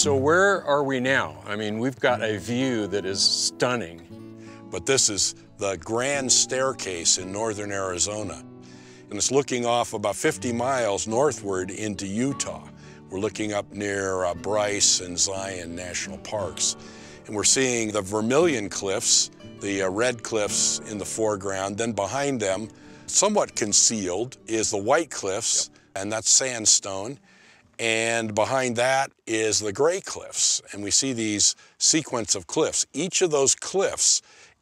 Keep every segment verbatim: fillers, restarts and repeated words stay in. So where are we now? I mean, we've got a view that is stunning. But this is the Grand Staircase in northern Arizona. And it's looking off about fifty miles northward into Utah. We're looking up near uh, Bryce and Zion National Parks. And we're seeing the Vermilion Cliffs, the uh, red cliffs in the foreground. Then behind them, somewhat concealed, is the White Cliffs, yep. And that's sandstone. And behind that is the Gray Cliffs. And we see these sequence of cliffs. Each of those cliffs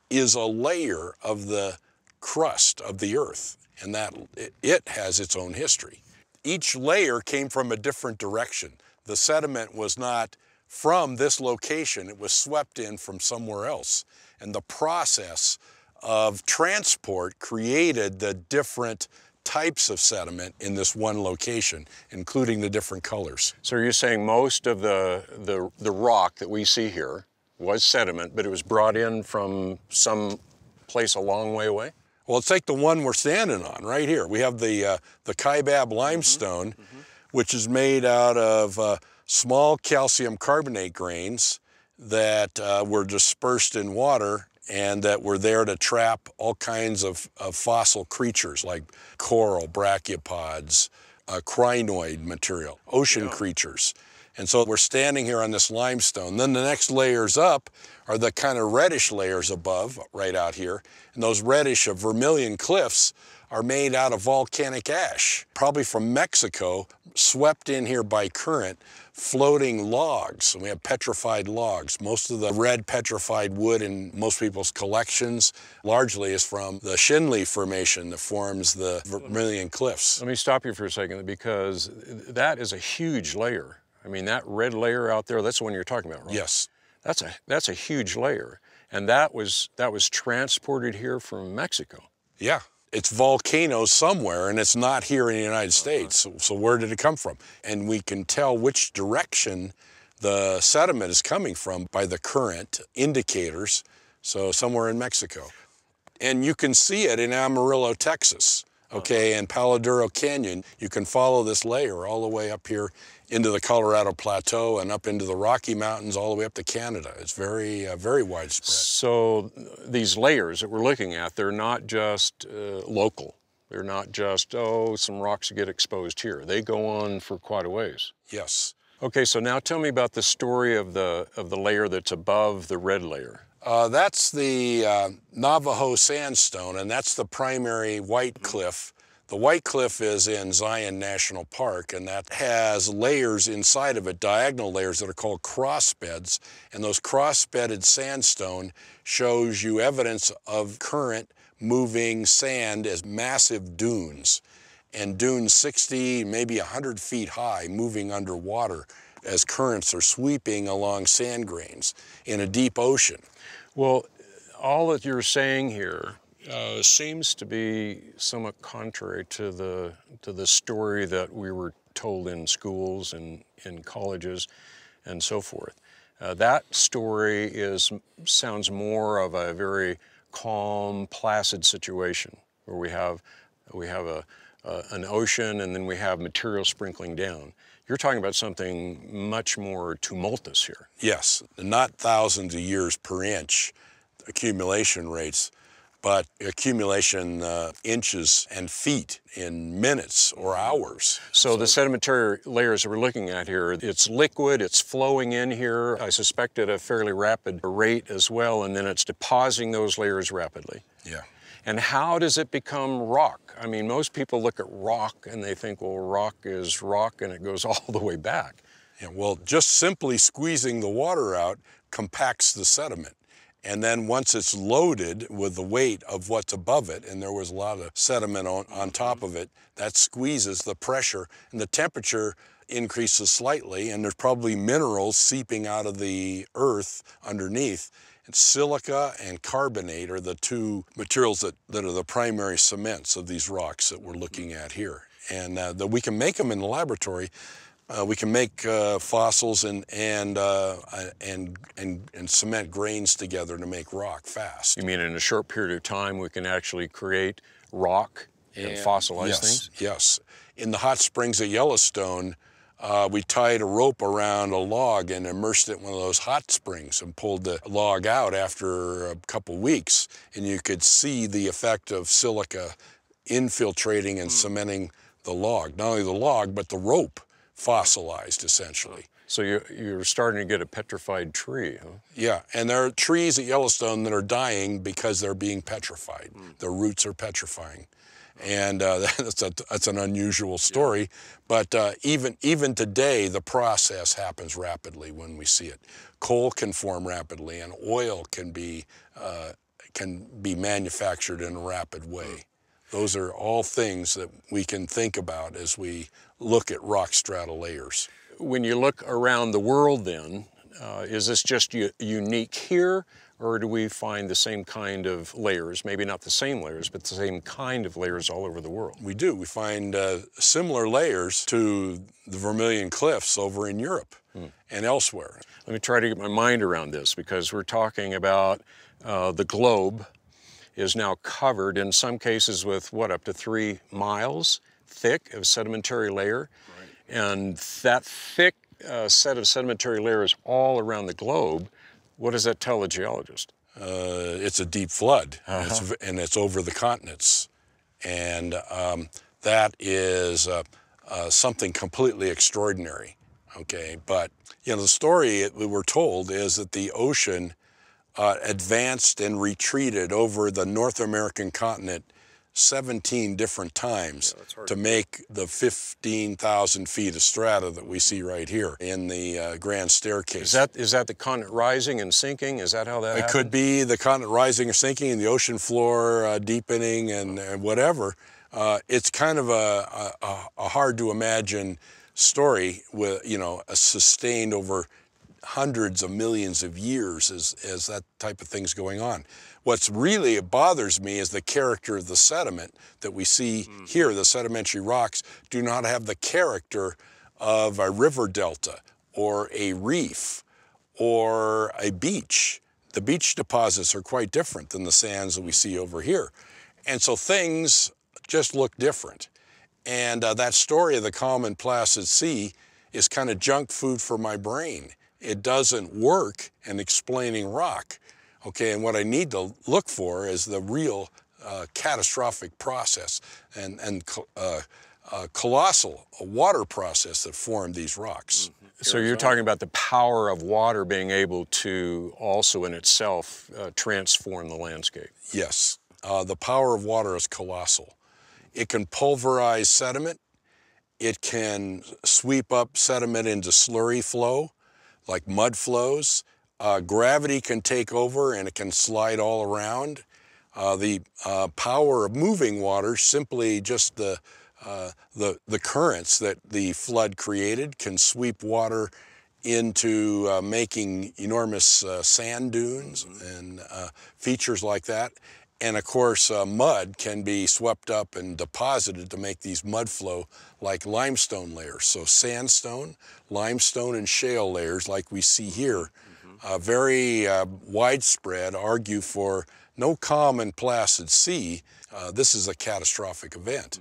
is a layer of the crust of the earth. And that it has its own history. Each layer came from a different direction. The sediment was not from this location. It was swept in from somewhere else. And the process of transport created the different types of sediment in this one location, including the different colors. So you're saying most of the, the, the rock that we see here was sediment, but it was brought in from some place a long way away? Well, let's take the one we're standing on right here. We have the, uh, the Kaibab limestone, mm-hmm. Mm-hmm. which is made out of uh, small calcium carbonate grains that uh, were dispersed in water and that were there to trap all kinds of, of fossil creatures like coral, brachiopods, uh, crinoid material, ocean yeah. creatures. And so we're standing here on this limestone. Then the next layers up are the kind of reddish layers above, right out here. And those reddish of Vermilion Cliffs are made out of volcanic ash, probably from Mexico, swept in here by current, floating logs. And we have petrified logs. Most of the red petrified wood in most people's collections largely is from the Shinarump Formation that forms the Vermilion Cliffs. Let me stop you for a second, because that is a huge layer. I mean, that red layer out there, that's the one you're talking about, right? Yes. That's a, that's a huge layer. And that was, that was transported here from Mexico. Yeah. It's volcanoes somewhere, and it's not here in the United States. Uh-huh. so, so where did it come from? And we can tell which direction the sediment is coming from by the current indicators. So somewhere in Mexico. And you can see it in Amarillo, Texas. Okay, and Palo Duro Canyon, you can follow this layer all the way up here into the Colorado Plateau and up into the Rocky Mountains, all the way up to Canada. It's very, uh, very widespread. So these layers that we're looking at, they're not just uh, local. They're not just, oh, some rocks get exposed here. They go on for quite a ways. Yes. Okay, so now tell me about the story of the, of the layer that's above the red layer. Uh, that's the uh, Navajo Sandstone, and that's the primary White Cliff. The White Cliff is in Zion National Park, and that has layers inside of it, diagonal layers that are called crossbeds, and those crossbedded sandstone shows you evidence of current moving sand as massive dunes, and dunes sixty, maybe one hundred feet high, moving underwater as currents are sweeping along sand grains in a deep ocean. Well, all that you're saying here uh, seems to be somewhat contrary to the, to the story that we were told in schools and in colleges and so forth. Uh, that story is, sounds more of a very calm, placid situation where we have, we have a, a, an ocean and then we have material sprinkling down. You're talking about something much more tumultuous here. Yes, not thousands of years per inch accumulation rates, but accumulation uh, inches and feet in minutes or hours. So, so the sedimentary layers that we're looking at here, it's liquid, it's flowing in here, I suspect at a fairly rapid rate as well, and then it's depositing those layers rapidly. Yeah. And how does it become rock? I mean, most people look at rock and they think, well, rock is rock and it goes all the way back. Yeah, well, just simply squeezing the water out compacts the sediment. And then once it's loaded with the weight of what's above it, and there was a lot of sediment on, on top of it, that squeezes the pressure and the temperature increases slightly, and there's probably minerals seeping out of the earth underneath. Silica and carbonate are the two materials that, that are the primary cements of these rocks that we're looking at here. And uh, that we can make them in the laboratory. Uh, we can make uh, fossils and, and, uh, and, and, and cement grains together to make rock fast. You mean in a short period of time we can actually create rock and, and fossilize yes, things? Yes. In the hot springs at Yellowstone, Uh, we tied a rope around a log and immersed it in one of those hot springs and pulled the log out after a couple weeks. And you could see the effect of silica infiltrating and mm. cementing the log. Not only the log, but the rope fossilized, essentially. So you, you're starting to get a petrified tree, huh? Yeah, and there are trees at Yellowstone that are dying because they're being petrified. Mm. Their roots are petrifying. And uh, that's, a, that's an unusual story, yeah. but uh, even, even today, the process happens rapidly when we see it. Coal can form rapidly, and oil can be, uh, can be manufactured in a rapid way. Those are all things that we can think about as we look at rock strata layers. When you look around the world then, uh, is this just unique here? Or do we find the same kind of layers, maybe not the same layers, but the same kind of layers all over the world? We do. We find uh, similar layers to the Vermilion Cliffs over in Europe hmm. and elsewhere. Let me try to get my mind around this, because we're talking about uh, the globe is now covered in some cases with, what, up to three miles thick of sedimentary layer. Right. And that thick uh, set of sedimentary layers all around the globe. What does that tell a geologist? Uh, it's a deep flood, uh-huh. and, it's, and it's over the continents. And um, that is uh, uh, something completely extraordinary, okay? But, you know, the story we were told is that the ocean uh, advanced and retreated over the North American continent seventeen different times yeah, to make the fifteen thousand feet of strata that we see right here in the uh, Grand Staircase. Is that, is that the continent rising and sinking? Is that how that It happened? Could be the continent rising or sinking and the ocean floor uh, deepening and, and whatever. Uh, it's kind of a, a, a hard to imagine story with, you know, a sustained over hundreds of millions of years as, as that type of thing's going on. What's really bothers me is the character of the sediment that we see mm-hmm. here. The sedimentary rocks do not have the character of a river delta or a reef or a beach. The beach deposits are quite different than the sands that we see over here. And so things just look different. And uh, that story of the calm and placid sea is kind of junk food for my brain. It doesn't work in explaining rock, okay? And what I need to look for is the real uh, catastrophic process and, and uh, uh, colossal water process that formed these rocks. Mm-hmm. So you're talking about the power of water being able to also in itself uh, transform the landscape. Yes, uh, the power of water is colossal. It can pulverize sediment. It can sweep up sediment into slurry flow, like mud flows. Uh, gravity can take over and it can slide all around. Uh, the uh, power of moving water, simply just the, uh, the, the currents that the flood created, can sweep water into uh, making enormous uh, sand dunes and uh, features like that. And of course, uh, mud can be swept up and deposited to make these mud flow like limestone layers. So sandstone, limestone, and shale layers like we see here, uh, very uh, widespread, argue for no calm and placid sea. Uh, this is a catastrophic event.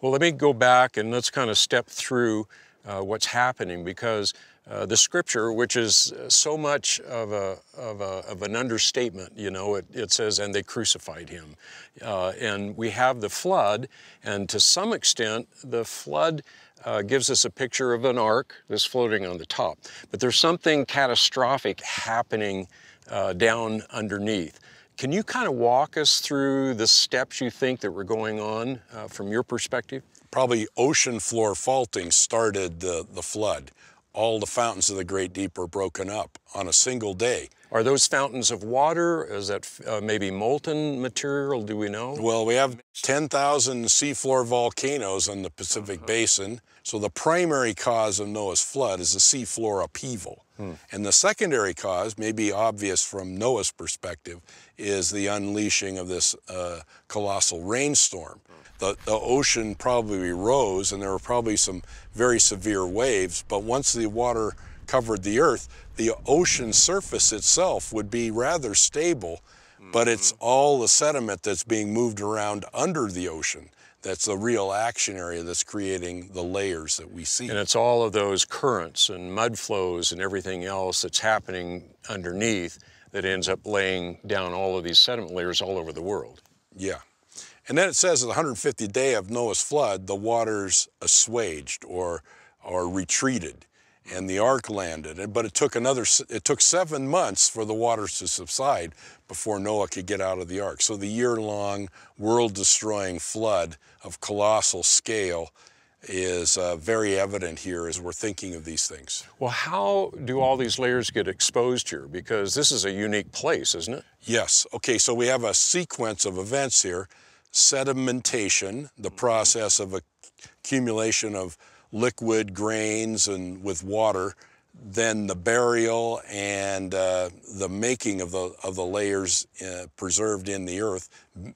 Well, let me go back and let's kind of step through uh, what's happening, because Uh, the scripture, which is so much of, a, of, a, of an understatement, you know, it, it says, and they crucified him. Uh, and we have the flood, and to some extent, the flood uh, gives us a picture of an ark that's floating on the top. But there's something catastrophic happening uh, down underneath. Can you kind of walk us through the steps you think that were going on uh, from your perspective? Probably ocean floor faulting started the, the flood. All the fountains of the Great Deep are broken up on a single day. Are those fountains of water? Is that uh, maybe molten material? Do we know? Well, we have ten thousand seafloor volcanoes in the Pacific uh-huh. Basin. So the primary cause of Noah's flood is the seafloor upheaval. Hmm. And the secondary cause, maybe obvious from Noah's perspective, is the unleashing of this uh, colossal rainstorm. The, the ocean probably rose, and there were probably some very severe waves, but once the water covered the earth, the ocean surface itself would be rather stable, but it's all the sediment that's being moved around under the ocean That's the real action area that's creating the layers that we see. And it's all of those currents and mud flows and everything else that's happening underneath that ends up laying down all of these sediment layers all over the world. Yeah. And then it says at the one hundred fiftieth day of Noah's flood, the waters assuaged or, or retreated, and the ark landed. But it took another, it took seven months for the waters to subside before Noah could get out of the ark. So the year-long, world-destroying flood of colossal scale is uh, very evident here as we're thinking of these things. Well, how do all these layers get exposed here? Because this is a unique place, isn't it? Yes. Okay, so we have a sequence of events here. Sedimentation, the process of accumulation of liquid grains and with water, then the burial and uh, the making of the, of the layers uh, preserved in the earth,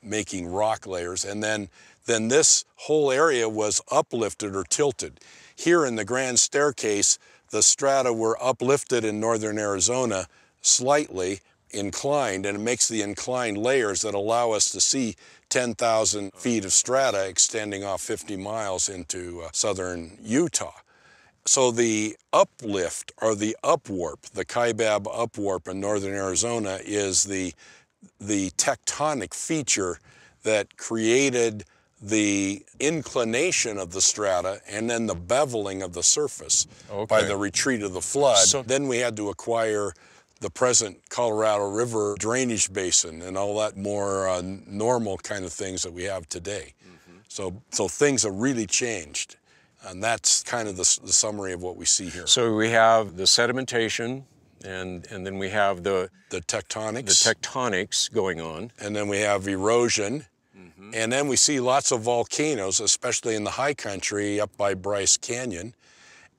making rock layers, and then, then this whole area was uplifted or tilted. Here in the Grand Staircase, the strata were uplifted in northern Arizona slightly, inclined, and it makes the inclined layers that allow us to see ten thousand feet of strata extending off fifty miles into uh, southern Utah. So the uplift, or the upwarp, the Kaibab upwarp in northern Arizona, is the, the tectonic feature that created the inclination of the strata and then the beveling of the surface okay. by the retreat of the flood. So then we had to acquire the present Colorado River drainage basin and all that more uh, normal kind of things that we have today. Mm-hmm. So, so things have really changed, and that's kind of the, the summary of what we see here. So we have the sedimentation, and, and then we have the... The tectonics. The tectonics going on. And then we have erosion, mm-hmm. and then we see lots of volcanoes, especially in the high country up by Bryce Canyon,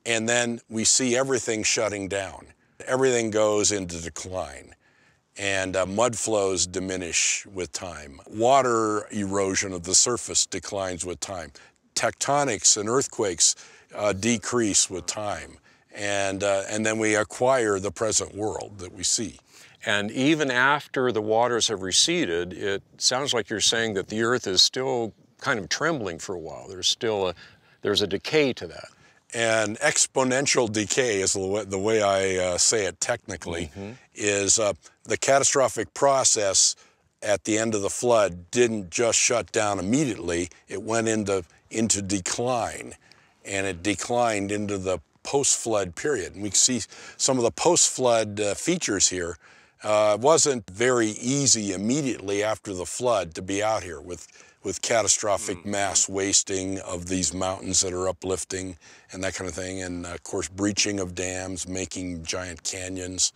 and then we see everything shutting down. Everything goes into decline, and uh, mud flows diminish with time. Water erosion of the surface declines with time. Tectonics and earthquakes uh, decrease with time, and, uh, and then we acquire the present world that we see. And even after the waters have receded, it sounds like you're saying that the earth is still kind of trembling for a while. There's still a, there's a decay to that. And exponential decay is the way I uh, say it technically, mm-hmm. is uh, the catastrophic process at the end of the flood didn't just shut down immediately, it went into, into decline, and it declined into the post-flood period. And we see some of the post-flood uh, features here. Uh, it wasn't very easy immediately after the flood to be out here with with catastrophic mass wasting of these mountains that are uplifting and that kind of thing, and of course breaching of dams, making giant canyons.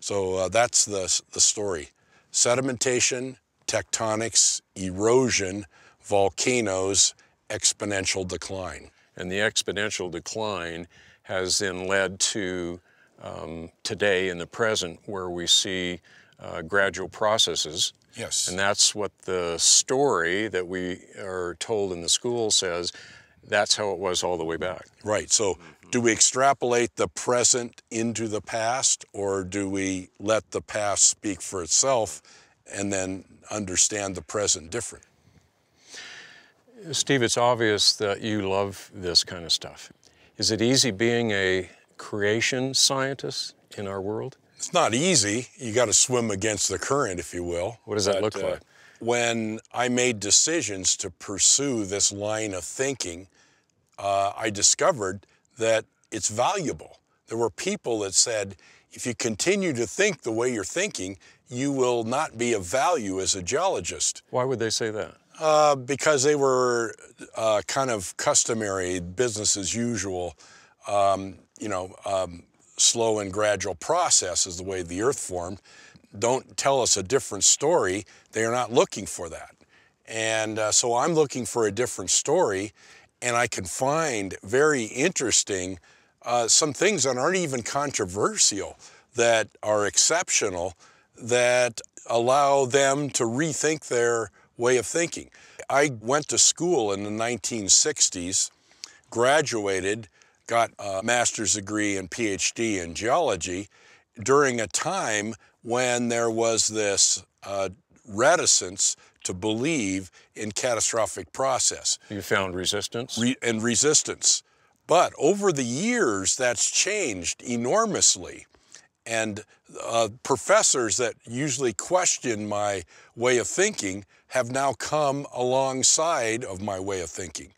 So uh, that's the, the story. Sedimentation, tectonics, erosion, volcanoes, exponential decline. And the exponential decline has then led to um, today in the present, where we see uh, gradual processes. Yes. And that's what the story that we are told in the school says, that's how it was all the way back. Right. So mm-hmm. do we extrapolate the present into the past, or do we let the past speak for itself and then understand the present different? Steve, it's obvious that you love this kind of stuff. Is it easy being a creation scientist in our world? It's not easy. You got to swim against the current, if you will. What does that but, look like? Uh, when I made decisions to pursue this line of thinking, uh, I discovered that it's valuable. There were people that said, if you continue to think the way you're thinking, you will not be of value as a geologist. Why would they say that? Uh, because they were uh, kind of customary, business as usual, um, you know, um, slow and gradual process is the way the earth formed. Don't tell us a different story. They are not looking for that. And uh, so I'm looking for a different story, and I can find very interesting, uh, some things that aren't even controversial, that are exceptional, that allow them to rethink their way of thinking. I went to school in the nineteen sixties, graduated, got a master's degree and PhD in geology during a time when there was this uh, reticence to believe in catastrophic process. You found resistance? Re and resistance. But over the years, that's changed enormously. And uh, professors that usually question my way of thinking have now come alongside of my way of thinking.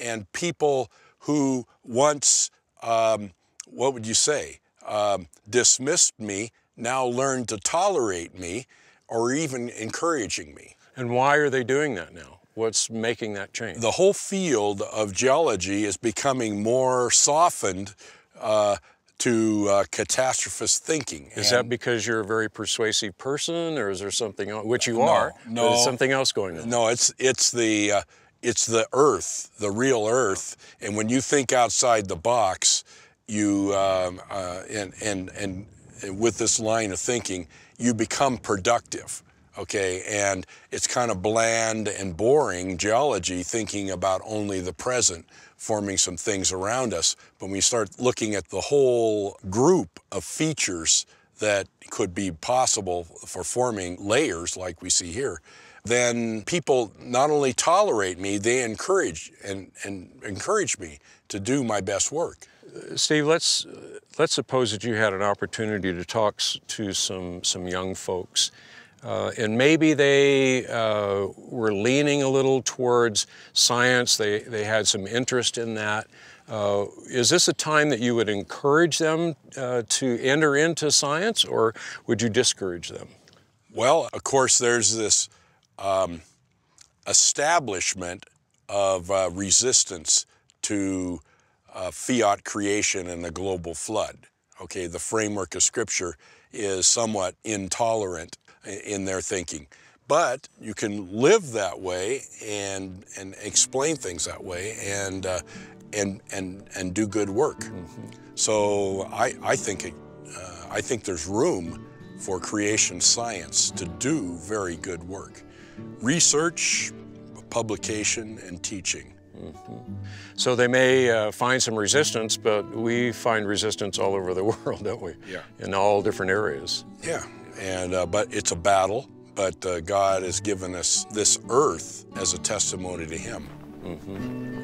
And people who once, um, what would you say, um, dismissed me, now learn to tolerate me or even encouraging me. And why are they doing that now? What's making that change? The whole field of geology is becoming more softened uh, to uh, catastrophist thinking. Is and that because you're a very persuasive person, or is there something else, which you no, are, no, but is something else going on? No, it's, it's, the, uh, it's the earth, the real earth, and when you think outside the box, you, um, uh, and, and, and, and with this line of thinking, you become productive. Okay, and it's kind of bland and boring geology, thinking about only the present, forming some things around us. But when you start looking at the whole group of features that could be possible for forming layers like we see here, then people not only tolerate me, they encourage and, and encourage me to do my best work. Steve, let's, let's suppose that you had an opportunity to talk to some, some young folks. Uh, and maybe they uh, were leaning a little towards science. They, they had some interest in that. Uh, is this a time that you would encourage them uh, to enter into science, or would you discourage them? Well, of course, there's this um, establishment of uh, resistance to uh, fiat creation and the global flood. Okay, the framework of Scripture is somewhat intolerant in their thinking. But you can live that way and and explain things that way and uh, and and and do good work. Mm-hmm. So I I think it, uh, I think there's room for creation science to do very good work, research, publication, and teaching. Mm-hmm. So they may uh, find some resistance, but we find resistance all over the world, don't we? Yeah. In all different areas. Yeah. And, uh, but it's a battle, but uh, God has given us this earth as a testimony to Him. Mm-hmm.